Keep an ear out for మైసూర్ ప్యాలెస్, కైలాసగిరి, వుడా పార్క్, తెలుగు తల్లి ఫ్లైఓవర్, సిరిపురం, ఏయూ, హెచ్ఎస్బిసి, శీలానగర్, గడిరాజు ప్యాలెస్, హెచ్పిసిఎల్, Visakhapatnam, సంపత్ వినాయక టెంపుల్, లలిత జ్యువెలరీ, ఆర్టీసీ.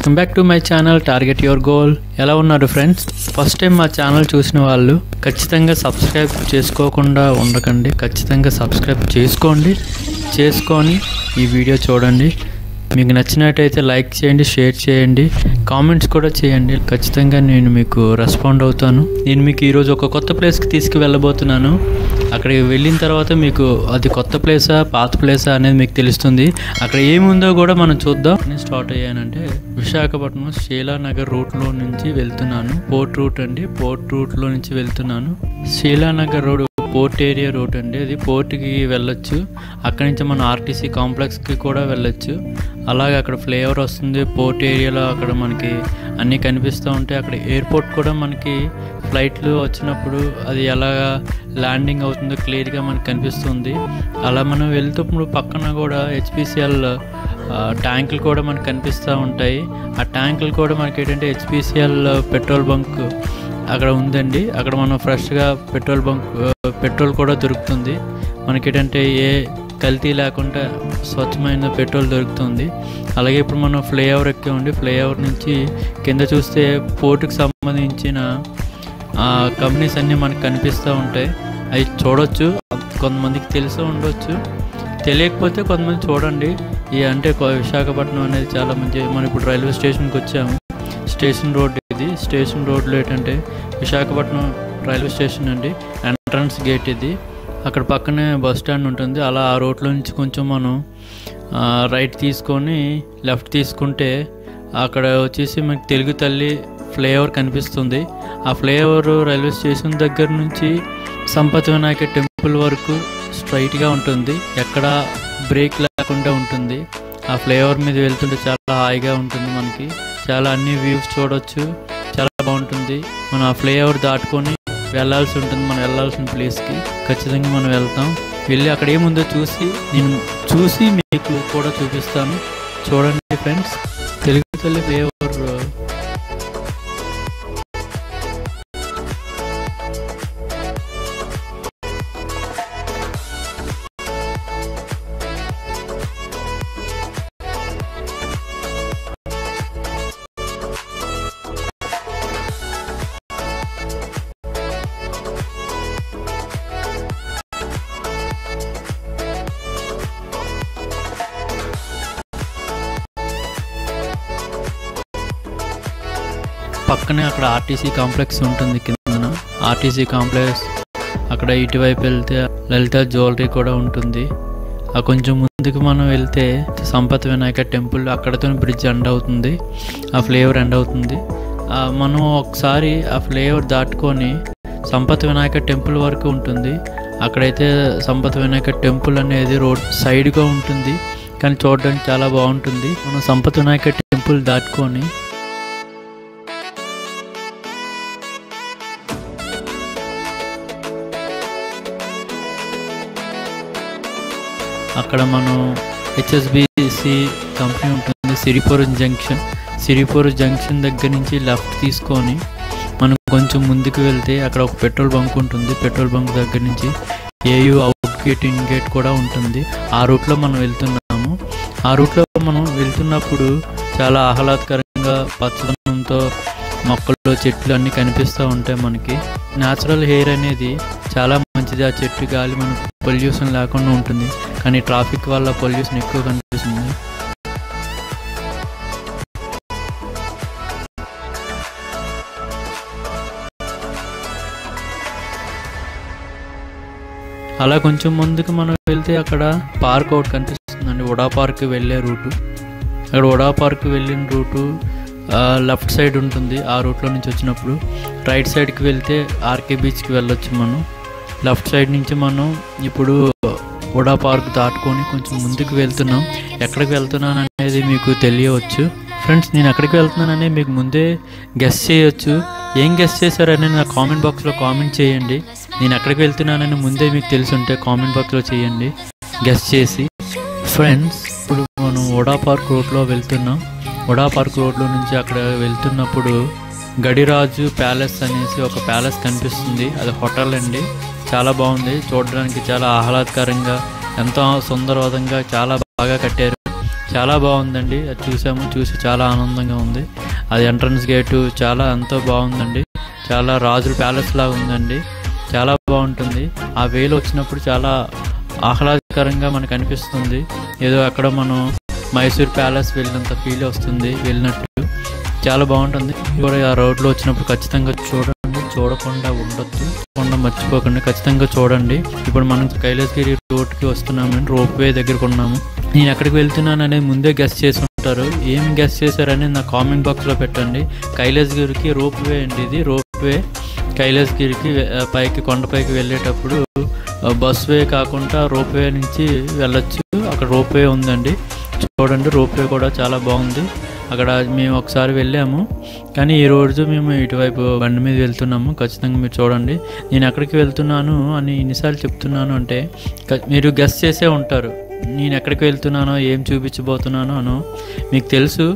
Welcome back to my channel target your goal. ఎలా ఉన్నారు friends? First time మా channel చూసిన వాళ్ళు ఖచ్చితంగా సబ్స్క్రైబ్ చేసుకోకుండా ఉండకండి, ఖచ్చితంగా సబ్స్క్రైబ్ చేసుకోండి. చేసుకొని ఈ వీడియో చూడండి. మీకు నచ్చినట్టయితే లైక్ చేయండి, షేర్ చేయండి, కామెంట్స్ కూడా చేయండి. ఖచ్చితంగా నేను మీకు రెస్పాండ్ అవుతాను. నేను మీకు ఈరోజు ఒక కొత్త ప్లేస్కి తీసుకువెళ్ళబోతున్నాను. అక్కడికి వెళ్ళిన తర్వాత మీకు అది కొత్త ప్లేసా పాత ప్లేసా అనేది మీకు తెలుస్తుంది. అక్కడ ఏముందో కూడా మనం చూద్దాం. నేను స్టార్ట్ అయ్యానంటే విశాఖపట్నం శీలానగర్ రూట్లో నుంచి వెళ్తున్నాను. పోర్ట్ రూట్ అండి, పోర్ట్ రూట్లో నుంచి వెళ్తున్నాను. శీలానగర్ road port area route అండి. అది పోర్ట్కి వెళ్ళొచ్చు, అక్కడి నుంచి మనం ఆర్టీసీ కాంప్లెక్స్కి కూడా వెళ్ళొచ్చు. అలాగే అక్కడ ఫ్లేవర్ వస్తుంది. పోర్ట్ ఏరియాలో అక్కడ మనకి అన్నీ కనిపిస్తూ ఉంటాయి. అక్కడ ఎయిర్పోర్ట్ కూడా మనకి ఫ్లైట్లు వచ్చినప్పుడు అది ఎలా ల్యాండింగ్ అవుతుందో క్లియర్గా మనకు కనిపిస్తుంది. అలా మనం వెళ్తున్నప్పుడు పక్కన కూడా హెచ్పిసిఎల్ ట్యాంకులు కూడా మనకు కనిపిస్తూ ఉంటాయి. ఆ ట్యాంకులు కూడా మనకి ఏంటంటే హెచ్పిసిఎల్ పెట్రోల్ బంక్ అక్కడ ఉందండి. అక్కడ మనం ఫ్రెష్గా పెట్రోల్ బంక్ పెట్రోల్ కూడా దొరుకుతుంది. మనకి ఏంటంటే ఏ కల్తీ లేకుండా స్వచ్ఛమైన పెట్రోల్ దొరుకుతుంది. అలాగే ఇప్పుడు మనం ఫ్లైఓవర్ ఎక్కి ఉండి ఫ్లైఓవర్ నుంచి కింద చూస్తే పోర్టుకు సంబంధించిన కంపెనీస్ అన్నీ మనకు కనిపిస్తూ ఉంటాయి. అవి చూడవచ్చు. కొంతమందికి తెలిసి ఉండొచ్చు, తెలియకపోతే కొంతమంది చూడండి. ఈ అంటే విశాఖపట్నం అనేది చాలా మంచి. మనం ఇప్పుడు రైల్వే స్టేషన్కి వచ్చాము. స్టేషన్ రోడ్ ఇది. స్టేషన్ రోడ్లో ఏంటంటే విశాఖపట్నం రైల్వే స్టేషన్ అండి, ఎంట్రన్స్ గేట్ ఇది. అక్కడ పక్కనే బస్ స్టాండ్ ఉంటుంది. అలా ఆ రోడ్లో నుంచి కొంచెం మనం రైట్ తీసుకొని లెఫ్ట్ తీసుకుంటే అక్కడ వచ్చేసి మనకి తెలుగు తల్లి ఫ్లైఓవర్ కనిపిస్తుంది. ఆ ఫ్లైఓవర్ రైల్వే స్టేషన్ దగ్గర నుంచి సంపత్ వినాయక టెంపుల్ వరకు స్ట్రైట్గా ఉంటుంది. ఎక్కడ బ్రేక్ లేకుండా ఉంటుంది. ఆ ఫ్లైఓవర్ మీద వెళ్తుంటే చాలా హాయిగా ఉంటుంది. మనకి చాలా అన్ని వ్యూస్ చూడవచ్చు, చాలా బాగుంటుంది. మనం ఆ ఫ్లైఓవర్ దాటుకొని వెళ్ళాల్సి ఉంటుంది. మనం వెళ్ళాల్సిన ప్లేస్కి ఖచ్చితంగా మనం వెళ్తాం. వెళ్ళి అక్కడ ఏముందో నేను చూసి మీకు కూడా చూపిస్తాను. చూడండి ఫ్రెండ్స్, తెలుగు తల్లి ఫ్లైఓవర్. పక్కనే అక్కడ ఆర్టీసీ కాంప్లెక్స్ ఉంటుంది. కిందన ఆర్టీసీ కాంప్లెక్స్. అక్కడ ఇటువైపు వెళ్తే లలిత జ్యువెలరీ కూడా ఉంటుంది. ఆ కొంచెం ముందుకు మనం వెళ్తే సంపత్ వినాయక టెంపుల్. అక్కడతో బ్రిడ్జ్ ఎండ్ అవుతుంది, ఆ ఫ్లైఓవర్ ఎండ్ అవుతుంది. మనం ఒకసారి ఆ ఫ్లైఓవర్ దాటుకొని సంపత్ వినాయక టెంపుల్ వరకు ఉంటుంది. అక్కడైతే సంపత్ వినాయక టెంపుల్ అనేది రోడ్ సైడ్గా ఉంటుంది, కానీ చూడడానికి చాలా బాగుంటుంది. మనం సంపత్ వినాయక టెంపుల్ దాటుకొని అక్కడ మనం హెచ్ఎస్బిసి కంపెనీ ఉంటుంది. సిరిపురం జంక్షన్ దగ్గర నుంచి లెఫ్ట్ తీసుకొని మనం కొంచెం ముందుకు వెళ్తే అక్కడ ఒక పెట్రోల్ బంక్ ఉంటుంది. పెట్రోల్ బంక్ దగ్గర నుంచి ఏయూ out gate in gate కూడా ఉంటుంది. ఆ రూట్లో మనం వెళ్తున్నాము. ఆ రూట్లో మనం వెళ్తున్నప్పుడు చాలా ఆహ్లాదకరంగా పచ్చదనంతో మొక్కలు చెట్లు అన్నీ కనిపిస్తూ ఉంటాయి. మనకి న్యాచురల్ ఎయిర్ అనేది చాలా మంచిది. ఆ చెట్టు గాలి మనకు పొల్యూషన్ లేకుండా ఉంటుంది, కానీ ట్రాఫిక్ వల్ల పొల్యూషన్ ఎక్కువ కనిపిస్తుంది. అలా కొంచెం ముందుకు మనం వెళ్తే అక్కడ పార్క్ ఒకటి కనిపిస్తుందండి. వుడా పార్క్ వెళ్ళే రూటు. అక్కడ వుడా పార్క్ వెళ్ళిన రూటు లెఫ్ట్ సైడ్ ఉంటుంది. ఆ రూట్లో నుంచి వచ్చినప్పుడు రైట్ సైడ్కి వెళ్తే ఆర్కే బీచ్కి వెళ్ళొచ్చు. మనం లెఫ్ట్ సైడ్ నుంచి మనం ఇప్పుడు వుడా పార్క్ దాటుకొని కొంచెం ముందుకు వెళ్తున్నాం. ఎక్కడికి వెళ్తున్నాను అనేది మీకు తెలియవచ్చు ఫ్రెండ్స్. నేను ఎక్కడికి వెళ్తున్నానని మీకు ముందే గెస్ చేయొచ్చు. ఏం గెస్ చేశారనేది నా కామెంట్ బాక్స్లో కామెంట్ చేయండి. నేను ఎక్కడికి వెళ్తున్నానని ముందే మీకు తెలిసి ఉంటే కామెంట్ బాక్స్లో చేయండి గెస్ చేసి. ఫ్రెండ్స్ ఇప్పుడు మనం వుడా పార్క్ రోడ్లో వెళ్తున్నాం. వుడా పార్క్ రోడ్లో నుంచి అక్కడ వెళ్తున్నప్పుడు గడిరాజు ప్యాలెస్ అనేసి ఒక ప్యాలెస్ కనిపిస్తుంది. అది హోటల్ అండి. చాలా బాగుంది చూడడానికి. చాలా ఆహ్లాదకరంగా ఎంతో సుందరవాదంగా చాలా బాగా కట్టారు. చాలా బాగుందండి. అది చూసాము, చూసి చాలా ఆనందంగా ఉంది. అది ఎంట్రన్స్ గేట్ చాలా ఎంతో బాగుందండి. చాలా రాజుల ప్యాలెస్ లాగా ఉందండి, చాలా బాగుంటుంది. ఆ వేలు వచ్చినప్పుడు చాలా ఆహ్లాదకరంగా మనకు అనిపిస్తుంది. ఏదో అక్కడ మనం మైసూర్ ప్యాలెస్ వెళ్ళినంత ఫీల్ వస్తుంది, వెళ్ళినట్టు చాలా బాగుంటుంది. ఇప్పుడు ఆ రోడ్లో వచ్చినప్పుడు ఖచ్చితంగా చూడండి, చూడకుండా ఉండొచ్చు, మర్చిపోకుండా ఖచ్చితంగా చూడండి. ఇప్పుడు మనం కైలాసగిరి రోడ్కి వస్తున్నామని రోప్వే దగ్గరకు ఉన్నాము. నేను ఎక్కడికి వెళ్తున్నాను అనేది ముందే గెస్ చేసి ఉంటారు. ఏం గెస్ చేశారని నా కామెంట్ బాక్స్లో పెట్టండి. కైలాసగిరికి రోప్వే అండి, ఇది రోప్వే. కైలాసగిరికి పైకి కొండపైకి వెళ్ళేటప్పుడు బస్వే కాకుండా రోప్వే నుంచి వెళ్ళొచ్చు. అక్కడ రోప్వే ఉందండి, చూడండి. రోప్వే కూడా చాలా బాగుంది. అక్కడ మేము ఒకసారి వెళ్ళాము, కానీ ఈరోజు మేము ఇటువైపు బండి మీద వెళ్తున్నాము. ఖచ్చితంగా మీరు చూడండి. నేను ఎక్కడికి వెళ్తున్నాను అని ఎన్నిసార్లు చెప్తున్నాను అంటే మీరు గెస్ చేసే ఉంటారు. నేను ఎక్కడికి వెళ్తున్నానో, ఏం చూపించబోతున్నానో మీకు తెలుసు.